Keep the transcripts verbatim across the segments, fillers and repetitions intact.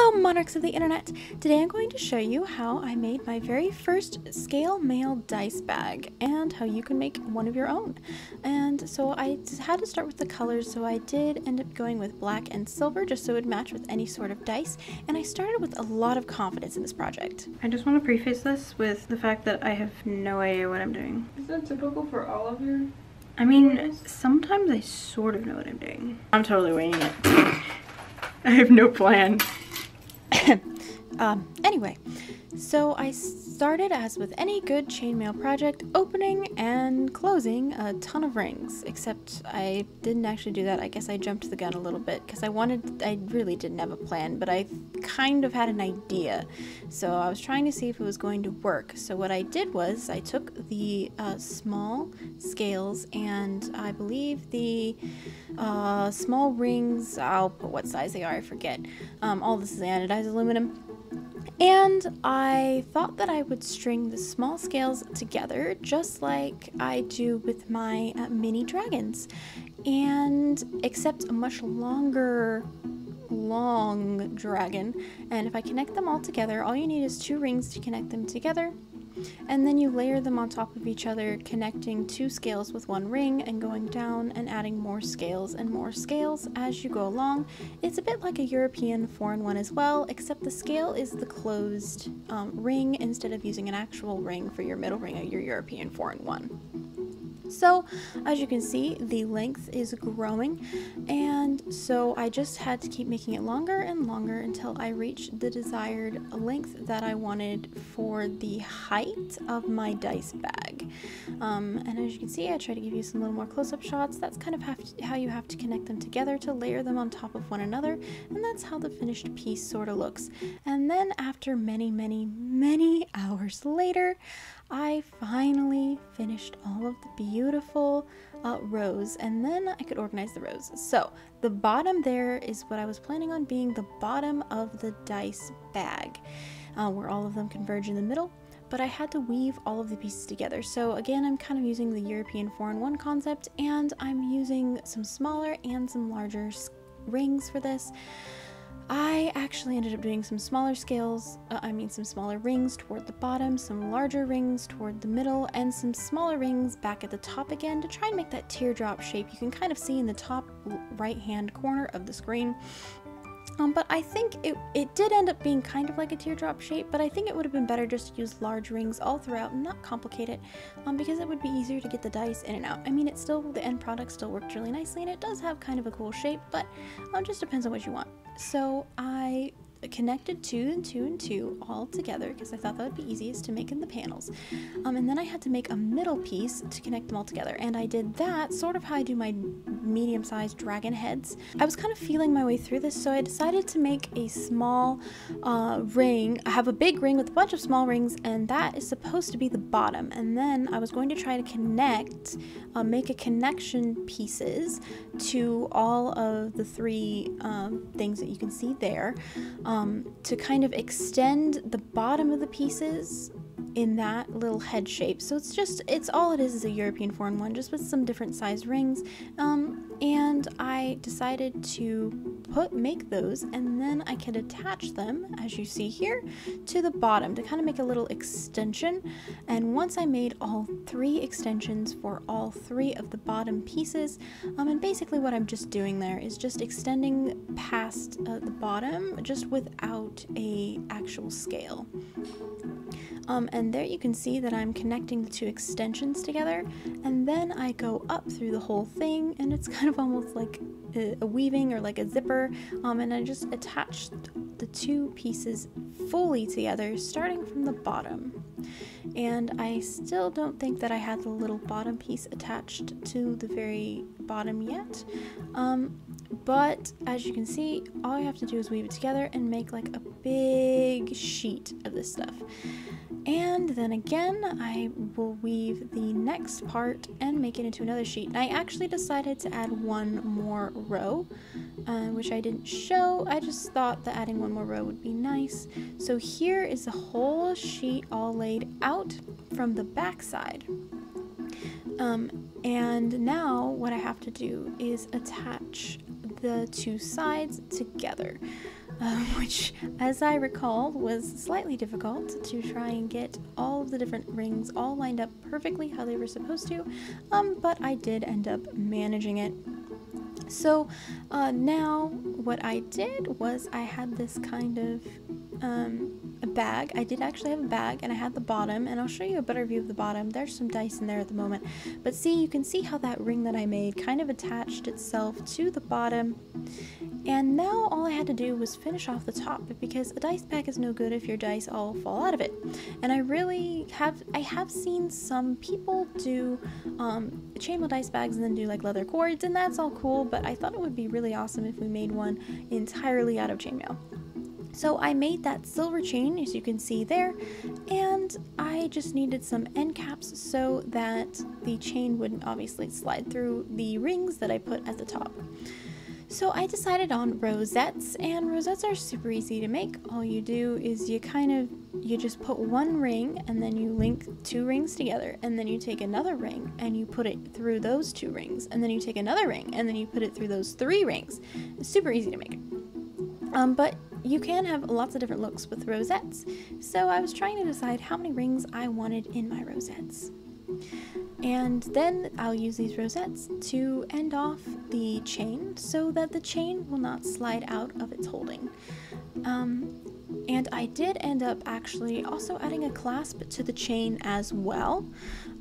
Hello monarchs of the internet! Today I'm going to show you how I made my very first scale mail dice bag and how you can make one of your own. And so I had to start with the colors, so I did end up going with black and silver just so it would match with any sort of dice, and I started with a lot of confidence in this project. I just want to preface this with the fact that I have no idea what I'm doing. Is that typical for all of your... I mean, sometimes I sort of know what I'm doing. I'm totally winging it. I have no plan. um, anyway, so I started, as with any good chainmail project, opening and closing a ton of rings, except I didn't actually do that. I guess I jumped the gun a little bit because I wanted, I really didn't have a plan, but I kind of had an idea. So I was trying to see if it was going to work. So what I did was I took the uh, small scales and I believe the uh, small rings, I'll put what size they are, I forget. Um, all this is anodized aluminum. And I thought that I would string the small scales together just like I do with my uh, mini dragons, and except a much longer long dragon. And if I connect them all together, all you need is two rings to connect them together, and then you layer them on top of each other, connecting two scales with one ring and going down and adding more scales and more scales as you go along. It's a bit like a European four in one as well, except the scale is the closed um, ring instead of using an actual ring for your middle ring of your European four in one. So as you can see, the length is growing, and so I just had to keep making it longer and longer until I reached the desired length that I wanted for the height of my dice bag. Um, and as you can see, I try to give you some little more close-up shots. That's kind of have to, how you have to connect them together to layer them on top of one another, and that's how the finished piece sort of looks. And then after many, many, many hours later, I finally finished all of the beautiful uh, rows, and then I could organize the rows. So the bottom there is what I was planning on being the bottom of the dice bag, uh, where all of them converge in the middle, but I had to weave all of the pieces together. So again, I'm kind of using the European four in one concept, and I'm using some smaller and some larger rings for this. I actually ended up doing some smaller scales, uh, I mean some smaller rings toward the bottom, some larger rings toward the middle, and some smaller rings back at the top again to try and make that teardrop shape you can kind of see in the top right hand corner of the screen. Um, but I think it, it did end up being kind of like a teardrop shape, but I think it would have been better just to use large rings all throughout and not complicate it, um, because it would be easier to get the dice in and out. I mean, it's still, the end product still worked really nicely, and it does have kind of a cool shape, but um, just depends on what you want. So I connected two and two and two all together because I thought that would be easiest to make in the panels, um, and then I had to make a middle piece to connect them all together, and I did that sort of how I do my medium-sized dragon heads. I was kind of feeling my way through this, so I decided to make a small uh, ring. I have a big ring with a bunch of small rings, and that is supposed to be the bottom, and then I was going to try to connect uh, make a connection pieces to all of the three um, things that you can see there, Um, to kind of extend the bottom of the pieces in that little head shape. So it's just, it's all it is is a European four in one, just with some different sized rings. Um, and I decided to put, make those, and then I could attach them, as you see here, to the bottom to kind of make a little extension. And once I made all three extensions for all three of the bottom pieces, um, and basically what I'm just doing there is just extending past uh, the bottom, just without a actual scale. Um, and there you can see that I'm connecting the two extensions together, and then I go up through the whole thing, and it's kind of almost like a weaving or like a zipper, um, and I just attached the two pieces fully together, starting from the bottom. And I still don't think that I had the little bottom piece attached to the very bottom yet, um, but as you can see, all I have to do is weave it together and make like a big sheet of this stuff. And then again, I will weave the next part and make it into another sheet. And I actually decided to add one more row, uh, which I didn't show. I just thought that adding one more row would be nice. So here is the whole sheet all laid out from the back side. Um, and now what I have to do is attach the two sides together. um, which, as I recall, was slightly difficult to try and get all of the different rings all lined up perfectly how they were supposed to, um, but I did end up managing it. So uh, now what I did was I had this kind of um, a bag. I did actually have a bag, and I had the bottom, and I'll show you a better view of the bottom. There's some dice in there at the moment, but see, you can see how that ring that I made kind of attached itself to the bottom. And now all I had to do was finish off the top, because a dice bag is no good if your dice all fall out of it. And I really have, I have seen some people do um, chainmail dice bags and then do like leather cords, and that's all cool, but I thought it would be really awesome if we made one entirely out of chainmail. So I made that silver chain, as you can see there, and I just needed some end caps so that the chain wouldn't obviously slide through the rings that I put at the top. So I decided on rosettes, and rosettes are super easy to make. All you do is you kind of, you just put one ring and then you link two rings together, and then you take another ring and you put it through those two rings, and then you take another ring and then you put it through those three rings. It's super easy to make. Um, but you can have lots of different looks with rosettes. So I was trying to decide how many rings I wanted in my rosettes. And then I'll use these rosettes to end off the chain so that the chain will not slide out of its holding. Um, and I did end up actually also adding a clasp to the chain as well,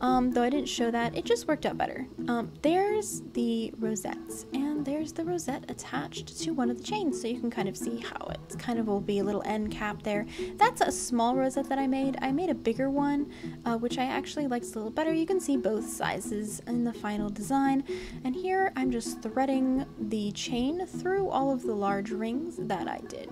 um, though I didn't show that. It just worked out better. Um, there's the rosettes, and there's the rosette attached to one of the chains, so you can kind of see how it's kind of will be a little end cap there. That's a small rosette that I made. I made a bigger one, uh, which I actually liked a little better. You can see both sizes in the final design, and here I'm just threading the chain through all of the large rings that I did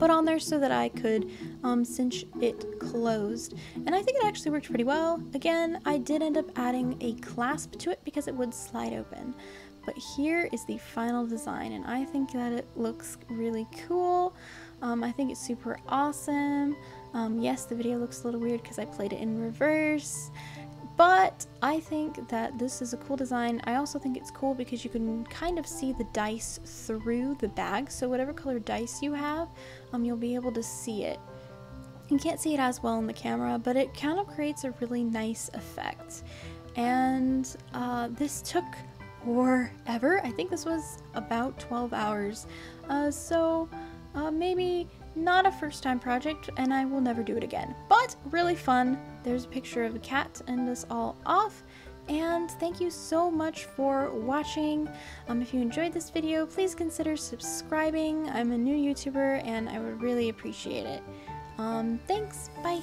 put on there so that I could um, cinch it closed. And I think it actually worked pretty well. Again, I did end up adding a clasp to it because it would slide open. But here is the final design, and I think that it looks really cool. Um, I think it's super awesome. Um, yes, the video looks a little weird because I played it in reverse, but I think that this is a cool design. I also think it's cool because you can kind of see the dice through the bag, so whatever color dice you have, um, you'll be able to see it. You can't see it as well in the camera, but it kind of creates a really nice effect. And uh, this took forever. I think this was about twelve hours, uh, so uh, maybe not a first-time project, and I will never do it again, but really fun. There's a picture of a cat to end us all off, and thank you so much for watching. Um, if you enjoyed this video, please consider subscribing. I'm a new YouTuber, and I would really appreciate it. Um, thanks, bye!